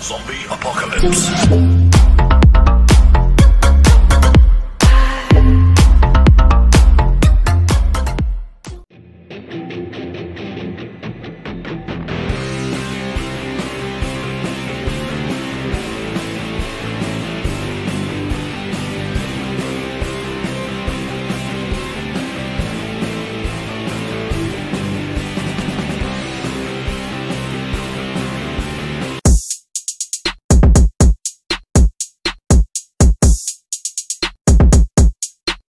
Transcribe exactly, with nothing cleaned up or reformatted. Zombie Apocalypse.